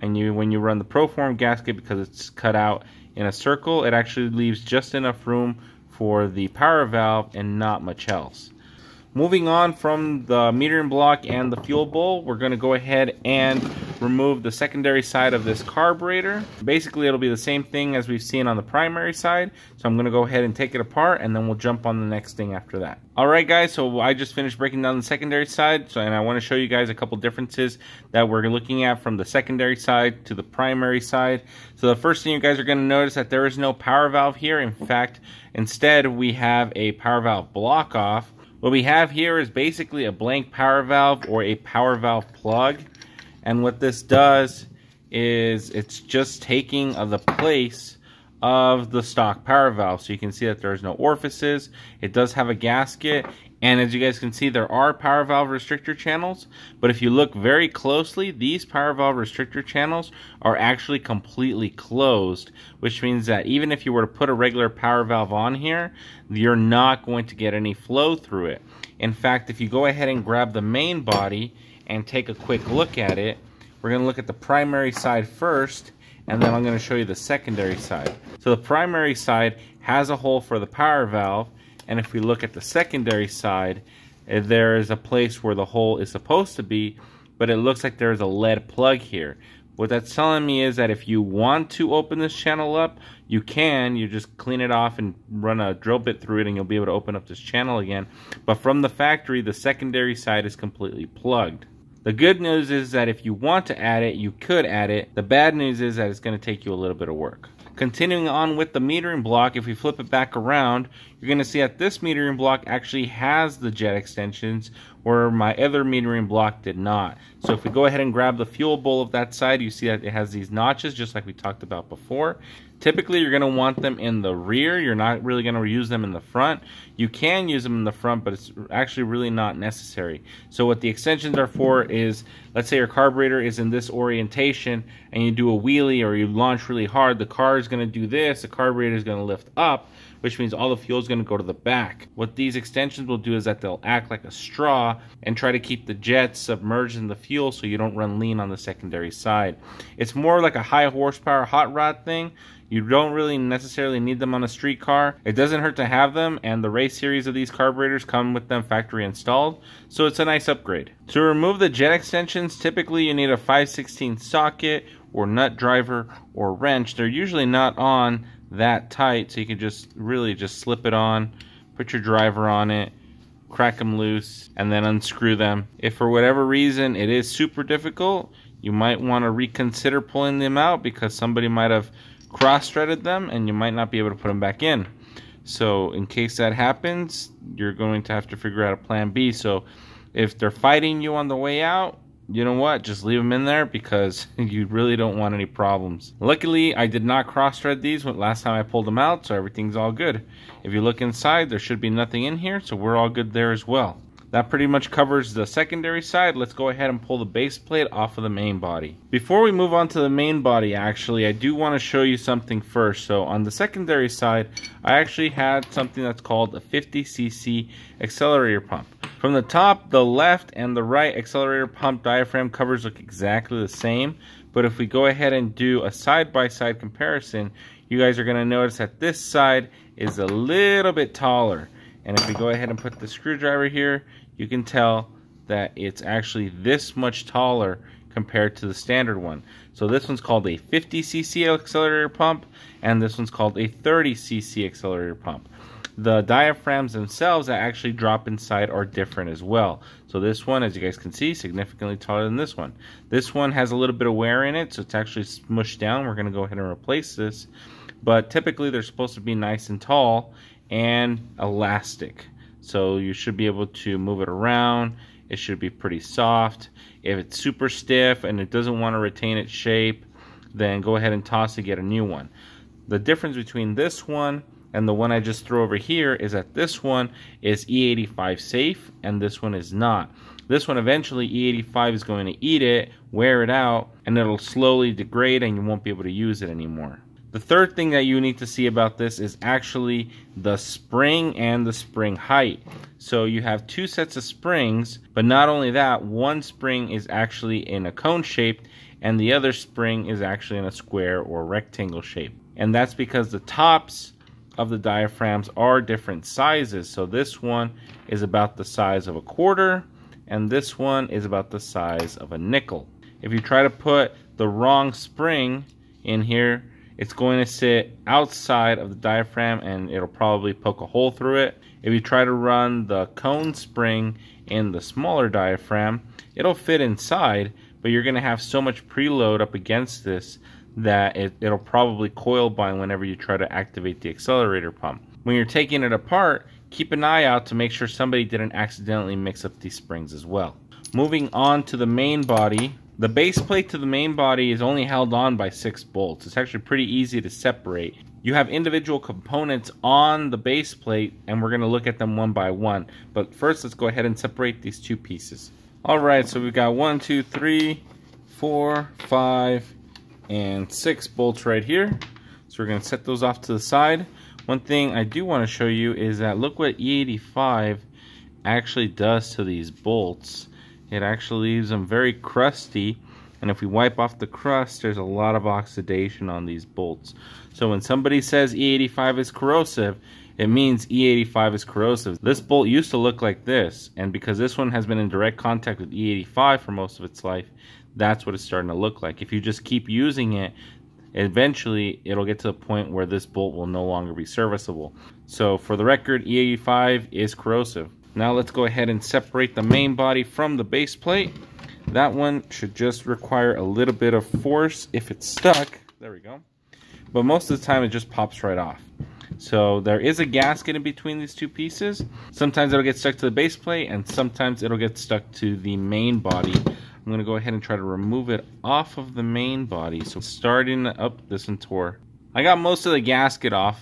and when you run the ProForm gasket, because it's cut out in a circle, it actually leaves just enough room for the power valve and not much else. Moving on from the metering block and the fuel bowl, we're going to go ahead and remove the secondary side of this carburetor. Basically, it'll be the same thing as we've seen on the primary side. So I'm going to go ahead and take it apart, and then we'll jump on the next thing after that. All right, guys, so I just finished breaking down the secondary side, and I want to show you guys a couple differences that we're looking at from the secondary side to the primary side. So the first thing you guys are going to notice that there is no power valve here. In fact, instead, we have a power valve block off. What we have here is basically a blank power valve or a power valve plug, and what this does is it's just taking the place of the stock power valve. So you can see that there's no orifices. It does have a gasket, and as you guys can see, there are power valve restrictor channels, but if you look very closely, these power valve restrictor channels are actually completely closed, which means that even if you were to put a regular power valve on here, you're not going to get any flow through it. In fact, if you go ahead and grab the main body and take a quick look at it, we're going to look at the primary side first, and then I'm going to show you the secondary side. So the primary side has a hole for the power valve, and if we look at the secondary side, there is a place where the hole is supposed to be, but it looks like there's a lead plug here. What that's telling me is that if you want to open this channel up, you can. You just clean it off and run a drill bit through it, and you'll be able to open up this channel again. But from the factory, the secondary side is completely plugged. The good news is that if you want to add it, you could add it. The bad news is that it's going to take you a little bit of work. Continuing on with the metering block, if we flip it back around, you're going to see that this metering block actually has the jet extensions where my other metering block did not. So if we go ahead and grab the fuel bowl of that side, you see that it has these notches just like we talked about before. Typically, you're going to want them in the rear. You're not really going to use them in the front. You can use them in the front, but it's actually really not necessary. So what the extensions are for is, let's say your carburetor is in this orientation and you do a wheelie or you launch really hard, the car is going to do this, the carburetor is going to lift up, which means all the fuel is going to go to the back. What these extensions will do is that they'll act like a straw and try to keep the jet submerged in the fuel so you don't run lean on the secondary side. It's more like a high horsepower hot rod thing. You don't really necessarily need them on a street car. It doesn't hurt to have them, and the race series of these carburetors come with them factory installed, so it's a nice upgrade. To remove the jet extensions, typically you need a 5/16 socket or nut driver or wrench. They're usually not on that tight, so you can just really just slip it on, put your driver on it, crack them loose, and then unscrew them. If for whatever reason it is super difficult, you might want to reconsider pulling them out because somebody might have cross-threaded them and you might not be able to put them back in. So in case that happens, you're going to have to figure out a plan B. So if they're fighting you on the way out, you know what, just leave them in there because you really don't want any problems. Luckily, I did not cross-thread these last time I pulled them out, so everything's all good. If you look inside, there should be nothing in here, so we're all good there as well. That pretty much covers the secondary side. Let's go ahead and pull the base plate off of the main body. Before we move on to the main body, actually, I do want to show you something first. So on the secondary side, I actually had something that's called a 50cc accelerator pump. From the top, the left, and the right accelerator pump diaphragm covers look exactly the same, but if we go ahead and do a side-by-side comparison, you guys are going to notice that this side is a little bit taller. And if we go ahead and put the screwdriver here, you can tell that it's actually this much taller compared to the standard one. So this one's called a 50cc accelerator pump, and this one's called a 30cc accelerator pump. The diaphragms themselves that actually drop inside are different as well. So this one, as you guys can see, significantly taller than this one. This one has a little bit of wear in it, so it's actually smushed down. We're going to go ahead and replace this. But typically they're supposed to be nice and tall and elastic. So you should be able to move it around. It should be pretty soft. If it's super stiff and it doesn't want to retain its shape, then go ahead and toss to get a new one. The difference between this one and the one I just threw over here is that this one is E85 safe and this one is not. This one eventually, E85 is going to eat it, wear it out, and it'll slowly degrade and you won't be able to use it anymore. The third thing that you need to see about this is actually the spring and the spring height. So you have two sets of springs, but not only that, one spring is actually in a cone shape and the other spring is actually in a square or rectangle shape. And that's because the tops of the diaphragms are different sizes. So this one is about the size of a quarter, and this one is about the size of a nickel. If you try to put the wrong spring in here, it's going to sit outside of the diaphragm and it'll probably poke a hole through it. If you try to run the cone spring in the smaller diaphragm, it'll fit inside, but you're going to have so much preload up against this that it'll probably coil bind whenever you try to activate the accelerator pump. When you're taking it apart, keep an eye out to make sure somebody didn't accidentally mix up these springs as well. Moving on to the main body. The base plate to the main body is only held on by 6 bolts. It's actually pretty easy to separate. You have individual components on the base plate, and we're going to look at them one by one. But first, let's go ahead and separate these two pieces. All right, so we've got 1, 2, 3, 4, 5, and 6 bolts right here. So we're going to set those off to the side. One thing I do want to show you is that look what E85 actually does to these bolts. It actually leaves them very crusty, and if we wipe off the crust, there's a lot of oxidation on these bolts. So when somebody says E85 is corrosive, it means E85 is corrosive. This bolt used to look like this, and because this one has been in direct contact with E85 for most of its life, that's what it's starting to look like. If you just keep using it, eventually it'll get to the point where this bolt will no longer be serviceable. So for the record, E85 is corrosive. Now let's go ahead and separate the main body from the base plate. That one should just require a little bit of force if it's stuck. There we go. But most of the time it just pops right off. So there is a gasket in between these two pieces. Sometimes it'll get stuck to the base plate and sometimes it'll get stuck to the main body. I'm going to go ahead and try to remove it off of the main body. So starting up this and tore. I got most of the gasket off.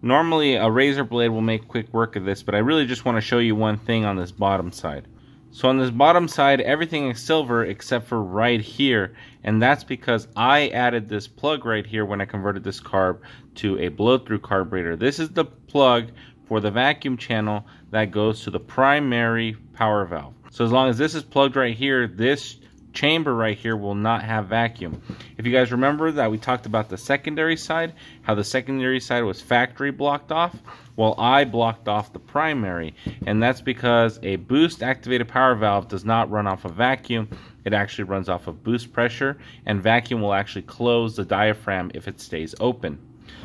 Normally a razor blade will make quick work of this, but I really just want to show you one thing on this bottom side. So on this bottom side, everything is silver except for right here, and that's because I added this plug right here when I converted this carb to a blow-through carburetor. This is the plug for the vacuum channel that goes to the primary power valve. So as long as this is plugged right here, this chamber right here will not have vacuum. If you guys remember that we talked about the secondary side, how the secondary side was factory blocked off, well, I blocked off the primary, and that's because a boost activated power valve does not run off a vacuum. It actually runs off of boost pressure, and vacuum will actually close the diaphragm if it stays open.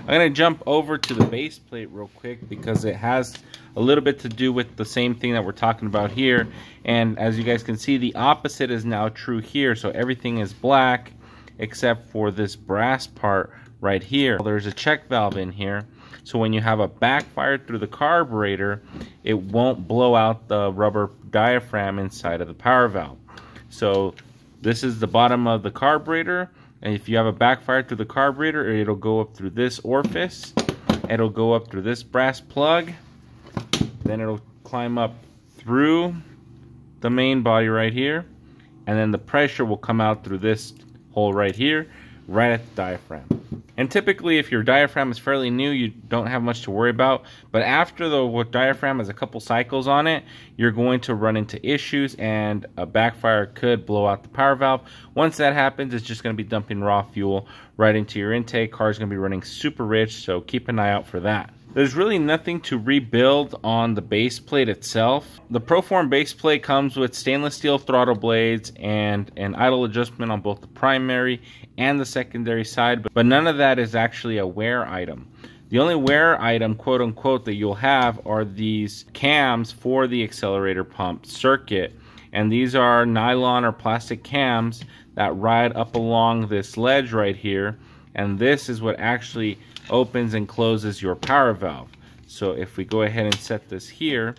I'm going to jump over to the base plate real quick because it has a little bit to do with the same thing that we're talking about here. And as you guys can see, the opposite is now true here. So everything is black except for this brass part right here. There's a check valve in here. So when you have a backfire through the carburetor, it won't blow out the rubber diaphragm inside of the power valve. So this is the bottom of the carburetor. And if you have a backfire through the carburetor, it'll go up through this orifice, it'll go up through this brass plug, then it'll climb up through the main body right here, and then the pressure will come out through this hole right here, right at the diaphragm. And typically, if your diaphragm is fairly new, you don't have much to worry about, but after the diaphragm has a couple cycles on it, you're going to run into issues and a backfire could blow out the power valve. Once that happens, it's just going to be dumping raw fuel right into your intake. Car's going to be running super rich, so keep an eye out for that. There's really nothing to rebuild on the base plate itself. The ProForm base plate comes with stainless steel throttle blades and an idle adjustment on both the primary and the secondary side, but none of that is actually a wear item. The only wear item, quote unquote, that you'll have are these cams for the accelerator pump circuit. And these are nylon or plastic cams that ride up along this ledge right here. And this is what actually opens and closes your power valve. So if we go ahead and set this here,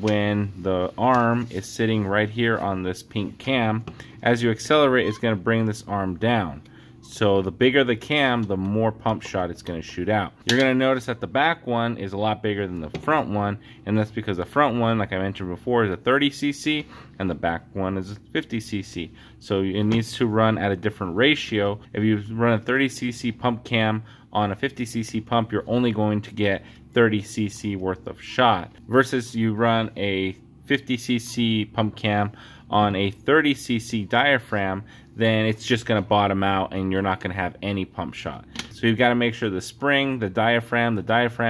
when the arm is sitting right here on this pink cam, as you accelerate, it's going to bring this arm down. So the bigger the cam, the more pump shot it's going to shoot out. You're going to notice that the back one is a lot bigger than the front one, and that's because the front one, like I mentioned before, is a 30 cc, and the back one is a 50 cc. So it needs to run at a different ratio. If you run a 30 cc pump cam on a 50 cc pump, you're only going to get 30 cc worth of shot, versus you run a 50 cc pump cam on a 30 cc diaphragm, then it's just going to bottom out and you're not going to have any pump shot. So you've got to make sure the spring, the diaphragm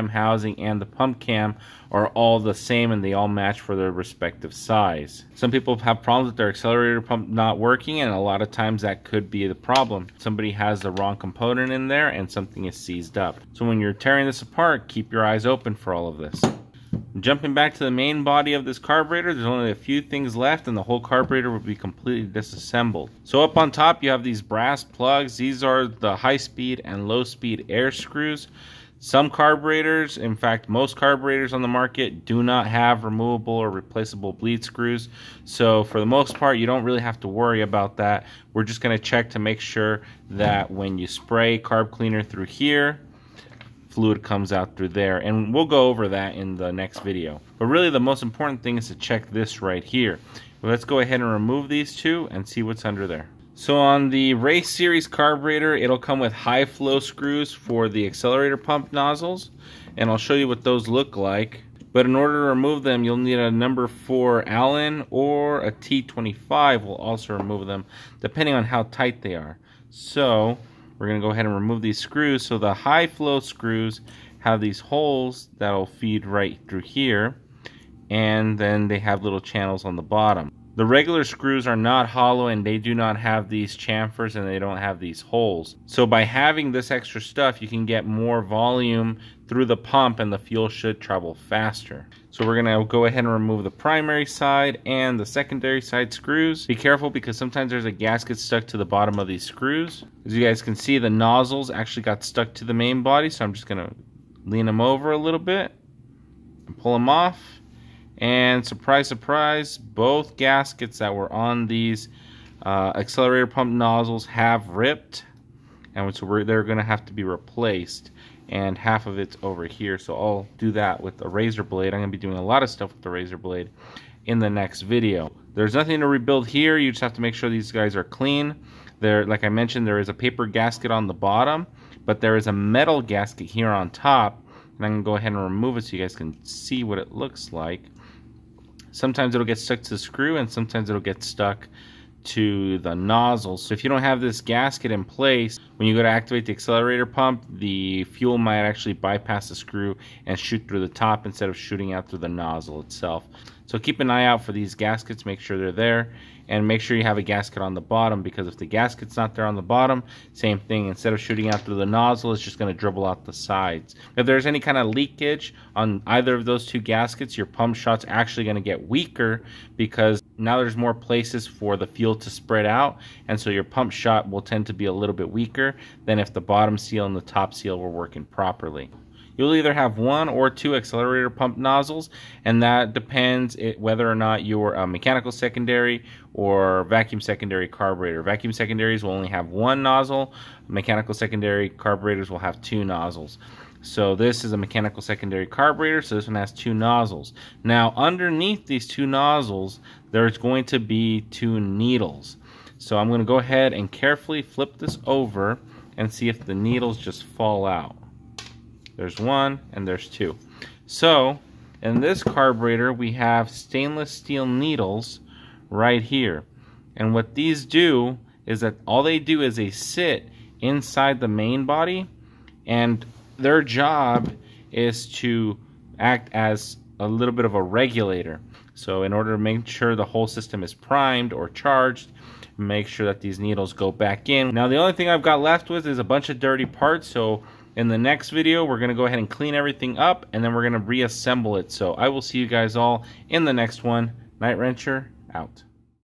housing, and the pump cam are all the same and they all match for their respective size. Some people have problems with their accelerator pump not working, and a lot of times that could be the problem. Somebody has the wrong component in there and something is seized up. So when you're tearing this apart, keep your eyes open for all of this. Jumping back to the main body of this carburetor, there's only a few things left and the whole carburetor will be completely disassembled. So up on top you have these brass plugs. These are the high speed and low speed air screws. Some carburetors, in fact most carburetors on the market, do not have removable or replaceable bleed screws. So for the most part you don't really have to worry about that. We're just going to check to make sure that when you spray carb cleaner through here, fluid comes out through there, and we'll go over that in the next video. But really the most important thing is to check this right here. Well, let's go ahead and remove these two and see what's under there. So on the Race Series carburetor, it'll come with high flow screws for the accelerator pump nozzles, and I'll show you what those look like. But in order to remove them, you'll need a number 4 Allen or a T25 will also remove them, depending on how tight they are. So we're going to go ahead and remove these screws. So the high flow screws have these holes that'll feed right through here, and then they have little channels on the bottom. The regular screws are not hollow and they do not have these chamfers and they don't have these holes. So by having this extra stuff, you can get more volume through the pump and the fuel should travel faster. So we're going to go ahead and remove the primary side and the secondary side screws. Be careful because sometimes there's a gasket stuck to the bottom of these screws. As you guys can see, the nozzles actually got stuck to the main body, so I'm just going to lean them over a little bit and pull them off. And surprise, surprise, both gaskets that were on these accelerator pump nozzles have ripped, and so they're going to have to be replaced. And half of it's over here, so I'll do that with a razor blade. I'm going to be doing a lot of stuff with the razor blade in the next video. There's nothing to rebuild here. You just have to make sure these guys are clean. There, like I mentioned, there is a paper gasket on the bottom, but there is a metal gasket here on top, and I'm going to go ahead and remove it so you guys can see what it looks like. Sometimes it'll get stuck to the screw, and sometimes it'll get stuck to the nozzle. So if you don't have this gasket in place, when you go to activate the accelerator pump, the fuel might actually bypass the screw and shoot through the top instead of shooting out through the nozzle itself. So keep an eye out for these gaskets, make sure they're there, and make sure you have a gasket on the bottom, because if the gasket's not there on the bottom, same thing, instead of shooting out through the nozzle, it's just going to dribble out the sides. If there's any kind of leakage on either of those two gaskets, your pump shot's actually going to get weaker, because now there's more places for the fuel to spread out, and so your pump shot will tend to be a little bit weaker than if the bottom seal and the top seal were working properly. You'll either have 1 or 2 accelerator pump nozzles, and that depends whether or not you're a mechanical secondary or vacuum secondary carburetor. Vacuum secondaries will only have 1 nozzle. Mechanical secondary carburetors will have 2 nozzles. So this is a mechanical secondary carburetor, so this one has 2 nozzles. Now underneath these 2 nozzles, there's going to be 2 needles. So I'm going to go ahead and carefully flip this over and see if the needles just fall out. There's 1 and there's 2. So in this carburetor we have stainless steel needles right here, and what these do is that all they do is they sit inside the main body, and their job is to act as a little bit of a regulator. So in order to make sure the whole system is primed or charged, make sure that these needles go back in. Now the only thing I've got left with is a bunch of dirty parts, so in the next video, we're going to go ahead and clean everything up, and then we're going to reassemble it. So I will see you guys all in the next one. NightWrencher out.